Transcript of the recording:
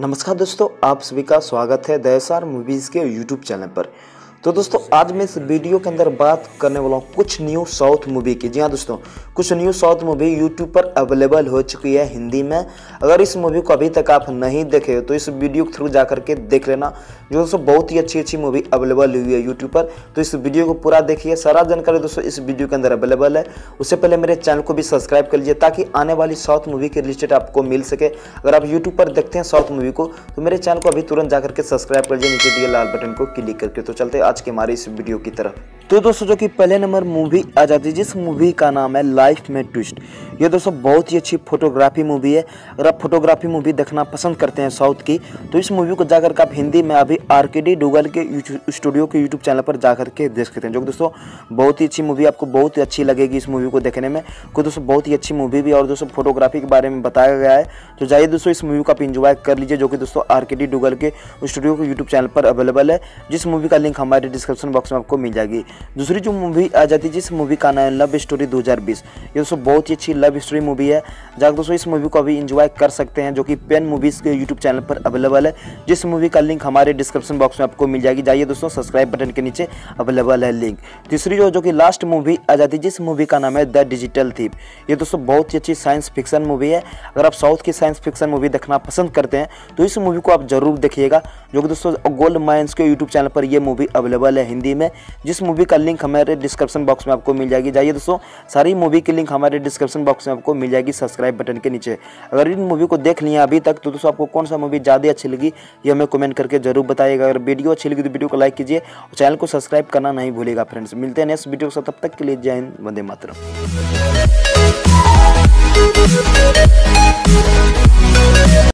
नमस्कार दोस्तों, आप सभी का स्वागत है द मूवीज़ के यूट्यूब चैनल पर। तो दोस्तों, आज मैं इस वीडियो के अंदर बात करने वाला हूँ कुछ न्यू साउथ मूवी की। जी हाँ दोस्तों, कुछ न्यू साउथ मूवी यूट्यूब पर अवेलेबल हो चुकी है हिंदी में। अगर इस मूवी को अभी तक आप नहीं देखे हो तो इस वीडियो के थ्रू जा करके देख लेना। जो दोस्तों बहुत ही अच्छी अच्छी मूवी अवेलेबल हुई है यूट्यूब पर, तो इस वीडियो को पूरा देखिए। सारा जानकारी दोस्तों इस वीडियो के अंदर अवेलेबल है। उससे पहले मेरे चैनल को भी सब्सक्राइब कर लीजिए ताकि आने वाली साउथ मूवी के रिलेटेड आपको मिल सके। अगर आप यूट्यूब पर देखते हैं साउथ मूवी को तो मेरे चैनल को अभी तुरंत जा करके सब्सक्राइब कर लीजिए, नीचे दिए लाल बटन को क्लिक करके। तो चलते आज के हमारे इस वीडियो की तरफ। तो दोस्तों, जो कि पहले नंबर मूवी आ जाती है, जिस मूवी का नाम है लाइफ में ट्विस्ट। ये दोस्तों बहुत ही अच्छी फोटोग्राफी मूवी है। अगर आप फोटोग्राफी मूवी देखना पसंद करते हैं साउथ की, तो इस मूवी को जाकर के आप हिंदी में अभी RKD डुगल के स्टूडियो के यूट्यूब चैनल पर जाकर के देख सकते हैं। जो कि दोस्तों बहुत ही अच्छी मूवी, आपको बहुत ही अच्छी लगेगी इस मूवी को देखने में। कोई दोस्तों बहुत ही अच्छी मूवी भी और दोस्तों फोटोग्राफी के बारे में बताया गया है। तो जाइए दोस्तों इस मूवी को आप इंजॉय कर लीजिए, जो कि दोस्तों RKD डुगल के स्टूडियो के यूट्यूब चैनल पर अवेलेबल है, जिस मूवी का लिंक हमारे डिस्क्रिप्शन बॉक्स में आपको मिल जाएगी। दूसरी जो मूवी आ जाती है, जिस मूवी का नाम है लव स्टोरी 2020। ये दोस्तों बहुत ही अच्छी लव स्टोरी मूवी है। जाकर दोस्तों इस मूवी को अभी इंजॉय कर सकते हैं, जो कि पेन मूवीज़ के यूट्यूब चैनल पर अवेलेबल है, जिस मूवी का लिंक हमारे डिस्क्रिप्शन बॉक्स में आपको मिल जाएगी। जाइए दोस्तों, सब्सक्राइब बटन के नीचे अवेलेबल है लिंक। तीसरी जो कि लास्ट मूवी आ जाती है, जिस मूवी का नाम है द डिजिटल थीफ। ये दोस्तों बहुत ही अच्छी साइंस फिक्सन मूवी है। अगर आप साउथ की साइंस फिक्सन मूवी देखना पसंद करते हैं तो इस मूवी को आप जरूर देखिएगा, जो कि दोस्तों गोल्ड माइन्स के यूट्यूब चैनल पर यह मूवी अवेलेबल है हिंदी में, जिस मूवी का लिंक हमारे डिस्क्रिप्शन बॉक्स में आपको मिल जाएगी। जाइए दोस्तों, सारी मूवी की लिंक हमारे डिस्क्रिप्शन बॉक्स में आपको मिल जाएगी सब्सक्राइब बटन के नीचे। अगर इन मूवी को देख लिया अभी तक तो दोस्तों आपको कौन सा मूवी ज़्यादा अच्छी लगी ये हमें कमेंट करके जरूर बताइएगा। अगर वीडियो अच्छी लगी तो वीडियो को लाइक कीजिए और चैनल को सब्सक्राइब करना नहीं भूलिएगा। फ्रेंड्स, मिलते हैं नेक्स्ट वीडियो के साथ, तब तक के लिए जय हिंद, वंदे मातरम।